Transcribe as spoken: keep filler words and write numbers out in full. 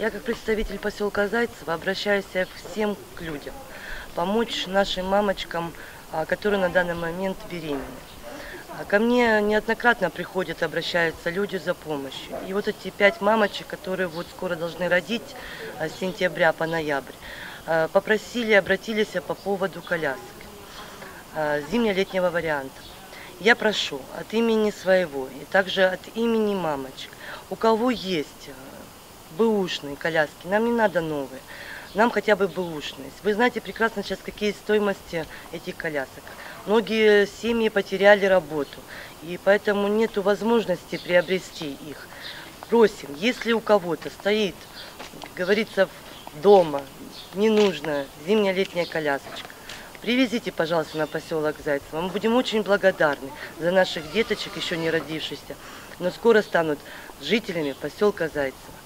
Я как представитель поселка Зайцево обращаюсь к всем к людям, помочь нашим мамочкам, которые на данный момент беременны. Ко мне неоднократно приходят, обращаются люди за помощью. И вот эти пять мамочек, которые вот скоро должны родить с сентября по ноябрь, попросили, обратились по поводу коляски, зимне-летнего варианта. Я прошу от имени своего и также от имени мамочек, у кого есть бэушные коляски, нам не надо новые, нам хотя бы бэушные. Вы знаете прекрасно сейчас, какие стоимости этих колясок. Многие семьи потеряли работу, и поэтому нет возможности приобрести их. Просим, если у кого-то стоит, как говорится, дома ненужная зимняя-летняя колясочка, привезите, пожалуйста, на поселок Зайцево. Мы будем очень благодарны за наших деточек, еще не родившихся, но скоро станут жителями поселка Зайцево.